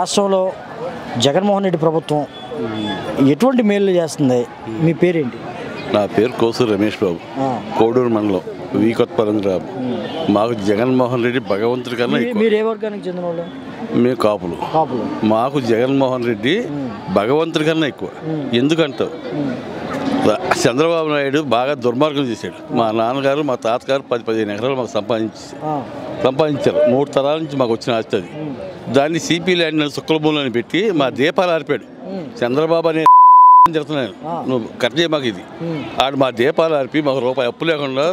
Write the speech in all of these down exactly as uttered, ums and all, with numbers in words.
రాష్ట్రంలో జగన్మోహన్ రెడ్డి ప్రభుత్వం ఎటువంటి మేలు చేస్తుంది? మీ పేరేంటి? నా పేరు కోసూరు రమేష్ బాబు, కోడూరు మండలం, వి కొత్తపరంజరాబు. మాకు జగన్మోహన్ రెడ్డి భగవంతుడి కన్నా. మీరు ఏ వర్గానికి చెందిన వాళ్ళు? మేము కాపులు. కాపులు. మాకు జగన్మోహన్ రెడ్డి భగవంతుడి కన్నా ఎక్కువ. ఎందుకంటావు? చంద్రబాబు నాయుడు బాగా దుర్మార్గం చేశాడు. మా నాన్నగారు మా తాతగారు పది పదిహేను ఎకరాలు మాకు సంపాదించి సంపాదించారు. మూడు తరాల నుంచి మాకు వచ్చిన ఆస్తి అది. దాన్ని సిపి ల్యాండ్ సుక్కలభూములని పెట్టి మా దీపాలు ఆర్పాడు చంద్రబాబు అనే చెప్తున్నాను. నువ్వు కట్టే మాకు ఇది ఆడు మా దీపాలు ఆర్పి మాకు రూపాయి అప్పు లేకుండా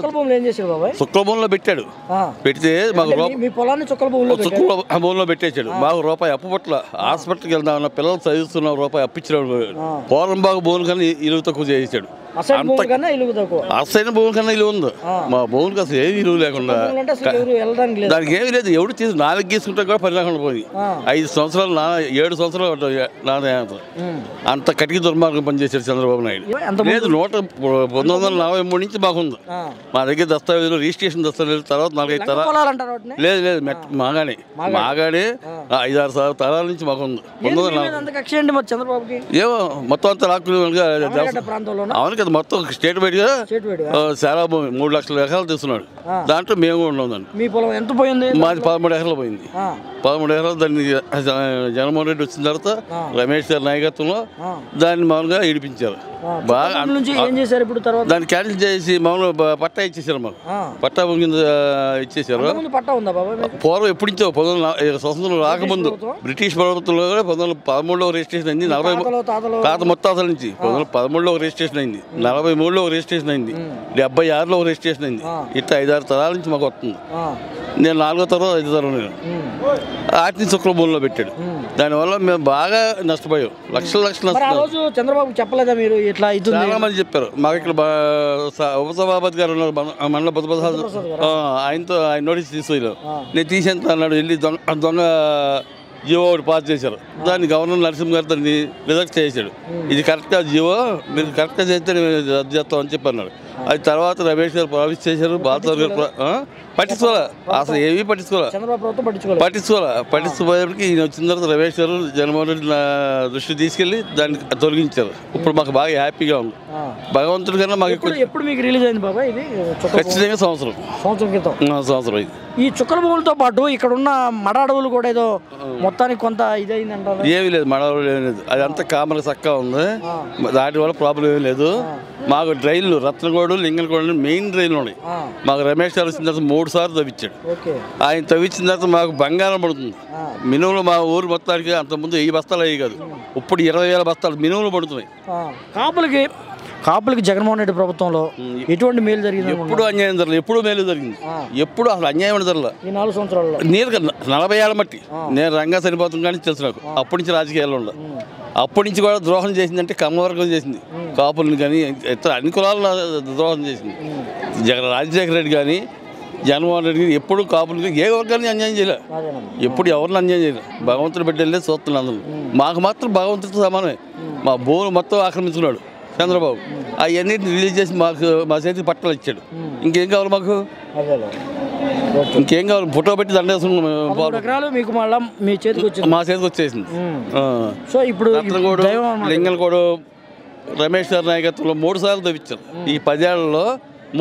సుక్కలభూములో పెట్టాడు. పెడితే మాకు సుక్కల భూములో పెట్టేశాడు. మాకు రూపాయి అప్పు పట్ల హాస్పిటల్కి వెళ్దామన్నా పిల్లలు చదివిస్తున్న రూపాయి అప్పించాడు. పోలంబాగు భూములు కానీ ఇరువు తక్కువ చేయించాడు. అసైన భూముల కన్నా ఇల్లు ఉంది. మా భూములకి అసలు ఏది ఇల్లు లేకుండా దానికి ఏమీ లేదు. ఎవడు తీసి నాలుగు గీసుకుంటే కూడా పని లేకుండా పోయి ఐదు సంవత్సరాలు నా ఏడు సంవత్సరాలు నాన్న అంత కటికి దుర్మార్గం పనిచేశాడు చంద్రబాబు నాయుడు. లేదు నూట పంతొమ్మిది వందల నలభై మూడు నుంచి బాగుంది. మా దగ్గర దస్తావేజులు రిజిస్ట్రేషన్ దస్తావేజులు తర్వాత నాలుగైదు తరాలు లేదు లేదు మాగానే మాగానే ఐదారు సార్ తరాల నుంచి బాగుంది. ఏమో మొత్తం అంతా లాక్కులు అవును కదా, మొత్తం స్టేట్ వైడ్ గా చాలా భూమి మూడు లక్షల ఎకరాలు తీసుకున్నాడు. దాంట్లో మేము కూడా ఉన్నాం. మాది పదమూడు ఎకరాలు పోయింది. పదమూడు ఎకరాలు దాన్ని జగన్మోహన్ రెడ్డి వచ్చిన తర్వాత రమేష్ గారి నాయకత్వంలో దాన్ని మామూలుగా ఇడిపించారు. బాగా దాన్ని క్యాన్సిల్ చేసి మామూలుగా పట్టా ఇచ్చేసారు. మాకు పట్టా కింద ఇచ్చేసారు. పూర్వం ఎప్పుడు ఇచ్చావు? పంతొమ్మిది స్వతంత్రం రాకముందు బ్రిటిష్ ప్రభుత్వంలో కూడా పంతొమ్మిది పదమూడులో రిజిస్ట్రేషన్ అయింది. నలభై తాత మొత్తాతల నుంచి పంతొమ్మిది పదమూడులో రిజిస్ట్రేషన్ అయింది. నలభై మూడులో రిజిస్ట్రేషన్ అయింది. డెబ్బై ఆరులో రిజిస్ట్రేషన్ అయింది. ఇట్లా ఐదారు తరాల నుంచి మాకు వస్తుంది. నేను నాలుగో తరం ఐదో తరం నేను వాటిని శుక్రభూములో పెట్టాడు. దానివల్ల మేము బాగా నష్టపోయాం. లక్షల లక్షలు నష్టపోయాం. చంద్రబాబు చెప్పలేదా మీరు? చాలా మంది చెప్పారు. మాకు ఇక్కడ ఉపసభాపతి గారు ఉన్నారు మండల భద్రప్రసాద్, ఆయనతో ఆయన నోటీస్ తీసుకెళ్ళాం. నేను తీసేంత అన్నాడు. వెళ్ళి దొంగ దొంగ జియో ఒకటి పాస్ చేశారు. దాన్ని గవర్నర్ నరసింహ గారు దాన్ని రిజెక్ట్ చేశాడు. ఇది కరెక్ట్గా జియో మీరు కరెక్ట్గా చేస్తే రద్దు చేస్తాం అని చెప్పి అన్నాడు. అది తర్వాత రమేష్ గారు ప్రామిస్ చేశారు. బాలసార్ గారు పట్టించుకోవాలి, అసలు ఏమీ పట్టించుకోవాలి. పట్టించుకోవాలి పట్టించుకోవడానికి ఈయన వచ్చిన తర్వాత రమేష్ గారు జగన్మోహన్ రెడ్డి దృష్టి తీసుకెళ్ళి దాన్ని తొలగించారు. ఇప్పుడు మాకు బాగా హ్యాపీగా ఉంది. భగవంతుడి కన్నా మాకు ఖచ్చితంగా సంవత్సరం సంవత్సరం అయింది. ఈ చుక్కల భూములతో పాటు ఇక్కడ ఉన్న మడ అడవులు కూడా ఏదో మొత్తానికి కొంత ఇదైందంట. ఏమీ లేదు, మడ అడవులు ఏమీ లేదు. అది అంతా కామన్ చక్కగా ఉంది. దాటి వల్ల ప్రాబ్లం ఏమీ లేదు. మాకు రైళ్లు రత్నగోడు లింగనగోడు మెయిన్ రైళ్లు ఉన్నాయి. మాకు రమేష్ గారు వచ్చిన తర్వాత మూడు సార్లు తవ్వించాడు. ఆయన తవ్వించిన తర్వాత మాకు బంగారం పడుతుంది. మినువులు మా ఊరు మొత్తానికి అంతకుముందు వెయ్యి బస్తాలు అయ్యి కాదు, ఇప్పుడు ఇరవై వేల బస్తాలు మినువులు పడుతున్నాయి. కాపులకి కాపులకి జగన్మోహన్ రెడ్డి ప్రభుత్వంలో ఎటువంటి మేలు జరిగింది? ఎప్పుడు అన్యాయం జరగలేదు. ఎప్పుడు మేలు జరిగింది? ఎప్పుడు అసలు అన్యాయం జరగలేదు. నాలుగు సంవత్సరాల్లో నేను నలభై ఏళ్ళ మట్టి నేను రంగా చనిపోతుంది కానీ తెలుసు నాకు. అప్పటి నుంచి రాజకీయాల్లో ఉండదు. అప్పటి నుంచి కూడా ద్రోహం చేసిందంటే కమ్మవర్గం చేసింది కాపులను కానీ ఇతర అన్ని కులాలను ద్రోహం చేసింది. జగన్ రాజశేఖర రెడ్డి కానీ జగన్మోహన్ రెడ్డి కానీ ఎప్పుడు కాపులు ఏ వర్గాన్ని అన్యాయం చేయలే, ఎప్పుడు ఎవరిని అన్యాయం చేయలే. భగవంతుడు బిడ్డలే చూస్తున్నాను అందరూ. మాకు మాత్రం భగవంతుడితో సమానమే. మా భూములు మొత్తం ఆక్రమించుకున్నాడు చంద్రబాబు. అవన్నిటిని రిలీజ్ చేసి మాకు మా చేతికి పట్టాలు ఇచ్చాడు. ఇంకేం కావాలి మాకు? ఇంకేం కావాలి? ఫోటో పెట్టి దండేసుకున్నాం. మీకు మళ్ళీ మీ చేతికి మా చేతికి వచ్చేసింది. సో ఇప్పుడు లింగనగోడు రమేష్ గారి నాయకత్వంలో మూడు సార్లు తవ్వించారు. ఈ పదేళ్లలో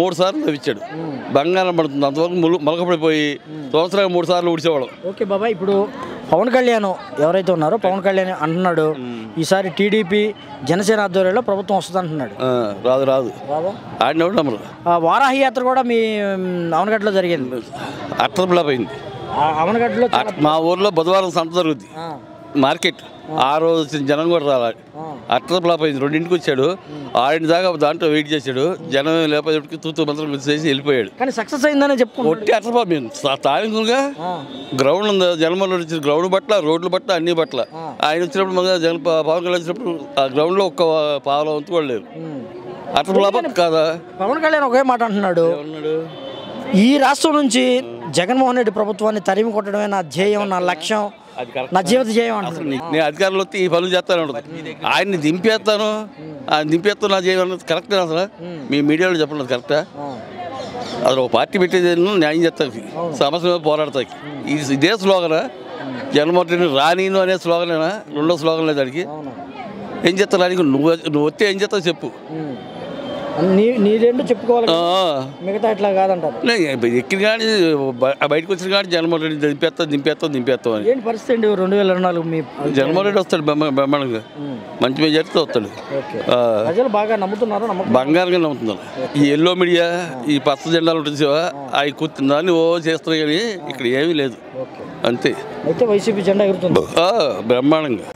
మూడు సార్లు తవ్వించాడు. బంగారం పడుతుంది. అంతవరకు ములు మొలకపడిపోయి సంవత్సరానికి మూడు సార్లు ఊడ్చేవాళ్ళం. ఓకే బాబాయ్, ఇప్పుడు పవన్ కళ్యాణ్ ఎవరైతే ఉన్నారో పవన్ కళ్యాణ్ అంటున్నాడు ఈసారి టీడీపీ జనసేన ఆధ్వర్యంలో ప్రభుత్వం వస్తుంది అంటున్నాడు. రాదు రాదు ఆడినప్పుడు వారాహి యాత్ర కూడా మీ అవనగడ్డలో జరిగింది. అట్లా పోయింది అవనగడ్డలో. మా ఊర్లో బుధవారం సంత జరుగుద్ది మార్కెట్. ఆ రోజు వచ్చిన జనం కూడా రాలి. అట్లా ప్లాప్ అయింది. రెండింటికి వచ్చాడు. ఆరింటి దాకా దాంట్లో వెయిట్ చేశాడు. జనం లేకపోతే తూతూ మంత్రం చేసి వెళ్ళిపోయాడు. కానీ సక్సెస్ అయిందని చెప్పుకుంటే ఒట్టి అట్ల ప్లాప్ అయింది. స్థానికంగా గ్రౌండ్ ఉంది. జనమల్ వచ్చిన గ్రౌండ్ బట్ల రోడ్ల బట్ల అన్ని బట్ల ఆయన వచ్చినప్పుడు మన జన పవన్ కళ్యాణ్ వచ్చినప్పుడు ఆ గ్రౌండ్లో ఒక్క పావుల వంతు కూడా లేదు. అట్ల ప్లాప్ కాదా? పవన్ కళ్యాణ్ ఒకే మాట అంటున్నాడు, ఈ రాష్ట్రం నుంచి జగన్మోహన్ రెడ్డి ప్రభుత్వాన్ని తరిమి కొట్టడమే నా ధ్యేయం, నా లక్ష్యం, నా జీవిత ధ్యేయం అంటారు. నేను అధికారులు వస్తే ఈ పనులు చేస్తాను ఉంటుంది. ఆయన్ని దింపేస్తాను ఆయన దింపేస్తాను నా ధ్యేయం అన్నది కరెక్టే అసలు? మీ మీడియాలో చెప్పండి కరెక్టా? అసలు ఒక పార్టీ పెట్టేది న్యాయం చేస్తానికి సమస్య మీద పోరాడతానికి. ఈ ఇదే స్లోగన జన్మోటిని రానిను అనే స్లోగన్ ఏనా రెండో స్లోగన్ లేదు అడిగి ఏం చేస్తావు అడిగి నువ్వు నువ్వు వస్తే ఏం చేస్తావు చెప్పు నీ నీదేంటో చెప్పుకోవాలి మిగతా ఇట్లా కాదంటారు ఎక్కిన కానీ బయటకు వచ్చిన కానీ జన్మోటిని దింపేస్తావు దింపేస్తావు దింపేస్తావు అని ఏంటి పరిస్థితి అండి రెండు వేల ఇరవై నాలుగు మీ జన్మోటి వస్తాడు బ్రహ్మాండంగా మంచి మెజార్టీతో వస్తాడు ప్రజలు బాగా నమ్ముతున్నారు బంగారంగా నమ్ముతున్నారు ఈ ఎల్లో మీడియా ఈ పచ్చ జెండాలు ఉంటుంది అవి కూర్చుందని ఓ చేస్తున్నాయి కానీ ఇక్కడ ఏమీ లేదు అంతే అయితే వైసీపీ జెండా ఎగురుతుంది బ్రహ్మాండంగా.